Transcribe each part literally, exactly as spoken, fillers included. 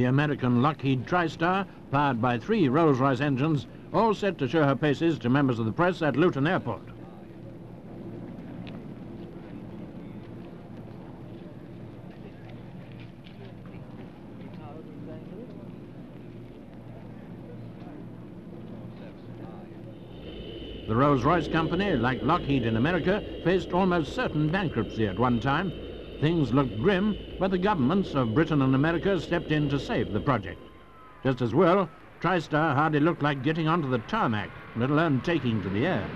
the American Lockheed TriStar, powered by three Rolls-Royce engines, all set to show her paces to members of the press at Luton Airport. The Rolls-Royce company, like Lockheed in America, faced almost certain bankruptcy at one time. Things looked grim, but the governments of Britain and America stepped in to save the project. Just as well, TriStar hardly looked like getting onto the tarmac, let alone taking to the air.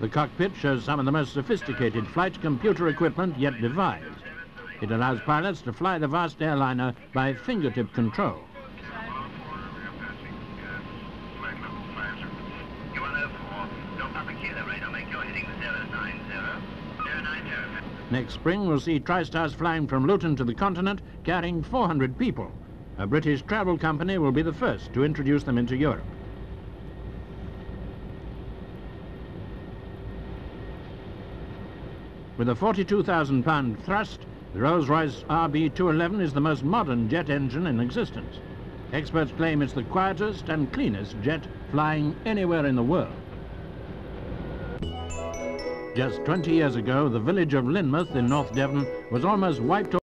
The cockpit shows some of the most sophisticated flight computer equipment yet devised. It allows pilots to fly the vast airliner by fingertip control. Next spring we'll see TriStars flying from Luton to the continent, carrying four hundred people. A British travel company will be the first to introduce them into Europe. With a forty-two thousand pound thrust, the Rolls-Royce R B two eleven is the most modern jet engine in existence. Experts claim it's the quietest and cleanest jet flying anywhere in the world. Just twenty years ago, the village of Lynmouth in North Devon was almost wiped off.